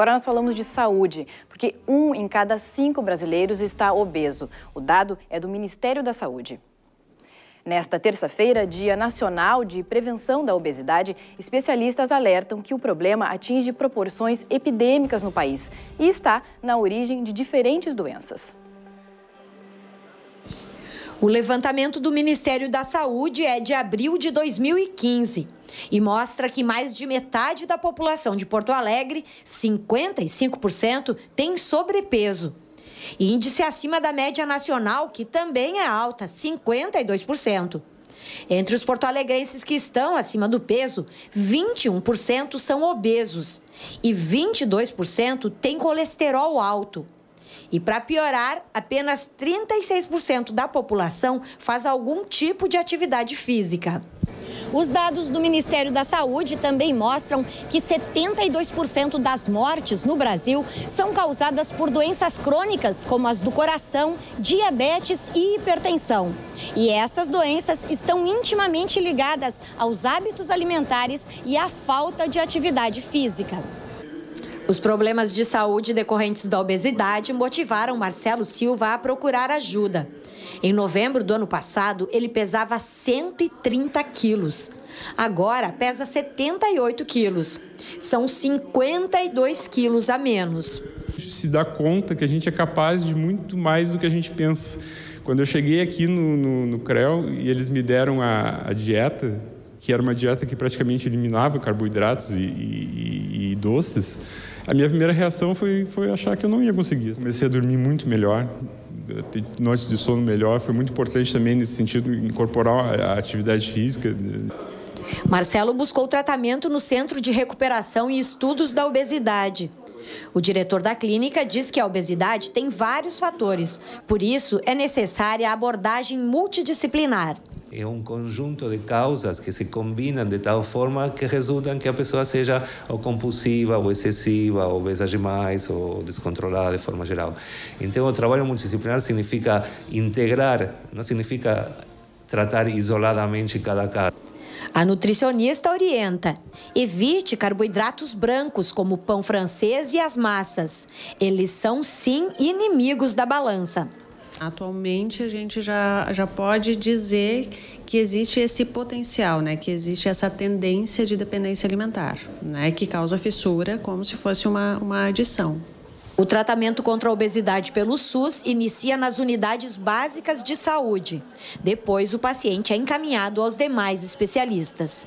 Agora nós falamos de saúde, porque 1 em cada 5 brasileiros está obeso. O dado é do Ministério da Saúde. Nesta terça-feira, Dia Nacional de Prevenção da Obesidade, especialistas alertam que o problema atinge proporções epidêmicas no país e está na origem de diferentes doenças. O levantamento do Ministério da Saúde é de abril de 2015 e mostra que mais de metade da população de Porto Alegre, 55%, tem sobrepeso. Índice acima da média nacional, que também é alta, 52%. Entre os porto-alegrenses que estão acima do peso, 21% são obesos e 22% têm colesterol alto. E para piorar, apenas 36% da população faz algum tipo de atividade física. Os dados do Ministério da Saúde também mostram que 72% das mortes no Brasil são causadas por doenças crônicas, como as do coração, diabetes e hipertensão. E essas doenças estão intimamente ligadas aos hábitos alimentares e à falta de atividade física. Os problemas de saúde decorrentes da obesidade motivaram Marcelo Silva a procurar ajuda. Em novembro do ano passado, ele pesava 130 quilos. Agora, pesa 78 quilos. São 52 quilos a menos. Se dá conta que a gente é capaz de muito mais do que a gente pensa. Quando eu cheguei aqui no Crel e eles me deram a dieta, que era uma dieta que praticamente eliminava carboidratos e doces, a minha primeira reação foi achar que eu não ia conseguir. Comecei a dormir muito melhor, ter noites de sono melhor. Foi muito importante também nesse sentido incorporar a atividade física. Marcelo buscou tratamento no Centro de Recuperação e Estudos da Obesidade. O diretor da clínica diz que a obesidade tem vários fatores, por isso é necessária a abordagem multidisciplinar. É conjunto de causas que se combinam de tal forma que resultam que a pessoa seja ou compulsiva, ou excessiva, ou obesa demais, ou descontrolada de forma geral. Então, o trabalho multidisciplinar significa integrar, não significa tratar isoladamente cada caso. A nutricionista orienta: evite carboidratos brancos, como o pão francês e as massas. Eles são, sim, inimigos da balança. Atualmente, a gente já pode dizer que existe esse potencial, né? Que existe essa tendência de dependência alimentar, né? Que causa fissura como se fosse uma adição. O tratamento contra a obesidade pelo SUS inicia nas unidades básicas de saúde. Depois, o paciente é encaminhado aos demais especialistas.